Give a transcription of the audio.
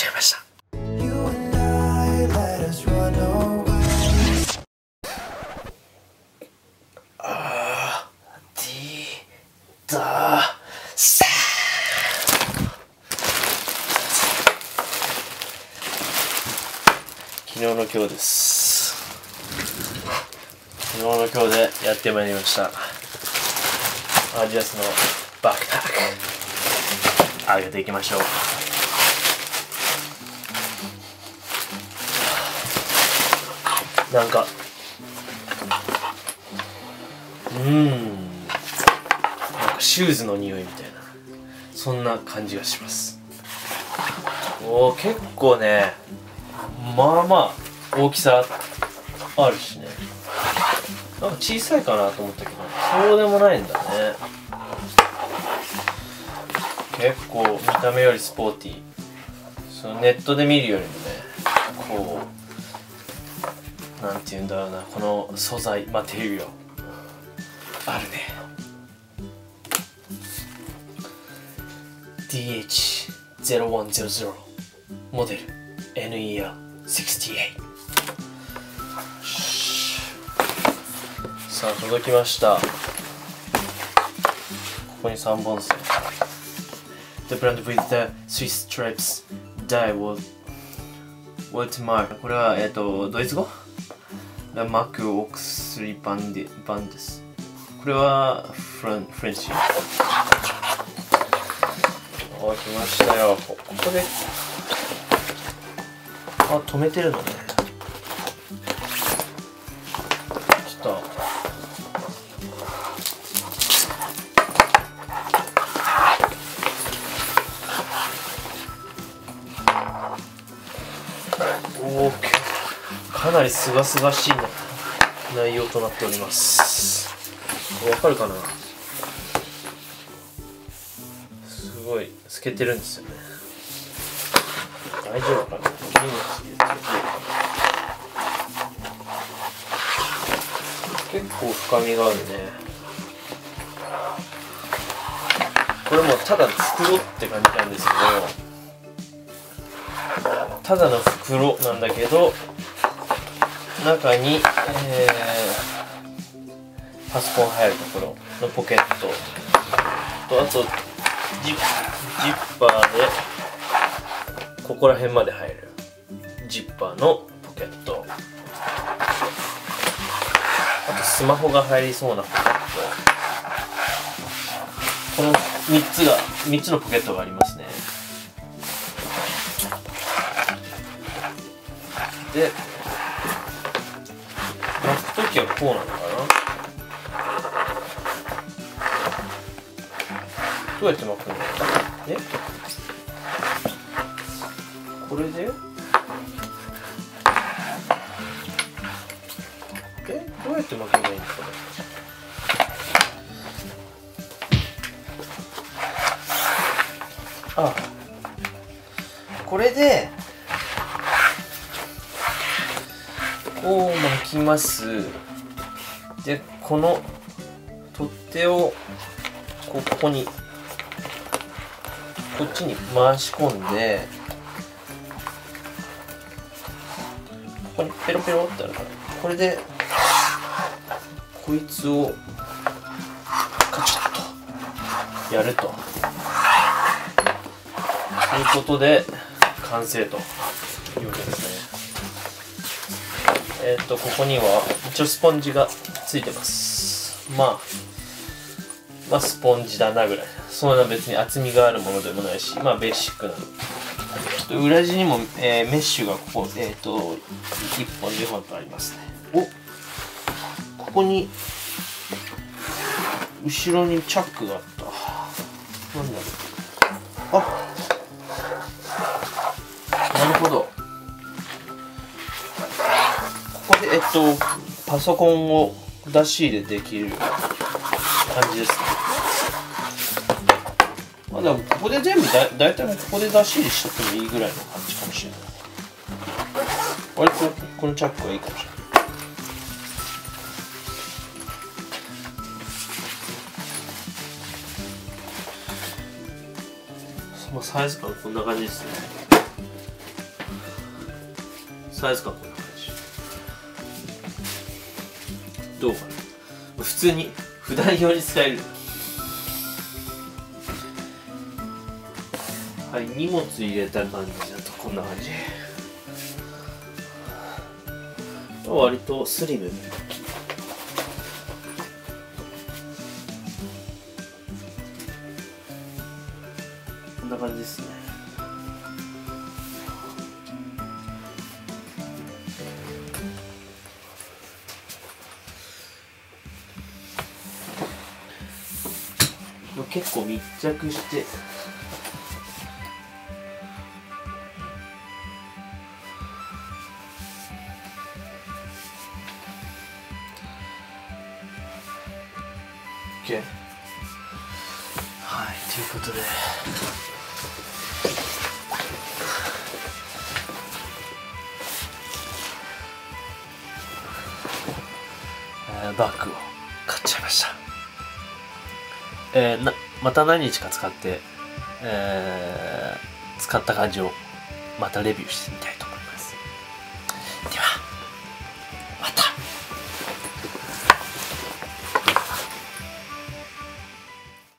ちゃいました。あー、DH0700昨日の今日です。昨日の今日でやってまいりました。アディダスのバックパック上げていきましょう。なんかなんかシューズの匂いみたいな、そんな感じがします。おお、結構ね、まあまあ大きさあるしね。なんか小さいかなと思ったけど、そうでもないんだね。結構見た目よりスポーティー。そのネットで見るよりもね、こうなんていうんだろうな、この素材、マテリアルあるね。 DH0100 モデル NER68。さあ届きました。ここに3本線。 The brand with the Swiss stripes die Waltmark。 これはドイツ語 The Mac Oxley Band です。これはフレンチ。おー、来ましたよ。ここで、あ、止めてるのね。ちょっとかなりすがすがしい内容となっております。わかるかな。すごい透けてるんですよね。大丈夫かな。結構深みがあるね。これもただ袋って感じなんですけど、ただの袋なんだけど中に、パソコン入るところのポケットと、あとジッパーでここら辺まで入るジッパーのポケット、あとスマホが入りそうなポケット、この3つのポケットがありますね。で巻く時はこうなのかな。どうやって巻くの？え？これで？え？どうやって巻けばいいんですかね。あ、これでこう巻きます。で、この取っ手をここにこっちに回し込んで、ここにペロペロってあるから、これでこいつをカチッとやるということで完成というわけですね。ここには一応スポンジがついてます。まあスポンジだなぐらい、そんな別に厚みがあるものでもないし、まあベーシックな。裏地にも、メッシュがここ、1本2本とありますね。お、ここに後ろにチャックがあった。なんだろう。あ、なるほど。ここで、パソコンを出し入れできる感じですね。まあでもここで全部大体ここで出し入れしちゃってもいいぐらいの感じかもしれない。割とこのチャックはいいかもしれない。サイズ感こんな感じですね。サイズ感こんな感じ。どうかな、普通に普段用に使える。はい、荷物入れた感じだとこんな感じ。割とスリム。こんな感じですね。結構密着して。はい、ということでバッグを買っちゃいました。また何日か使って、使った感じをまたレビューしてみたいと思います。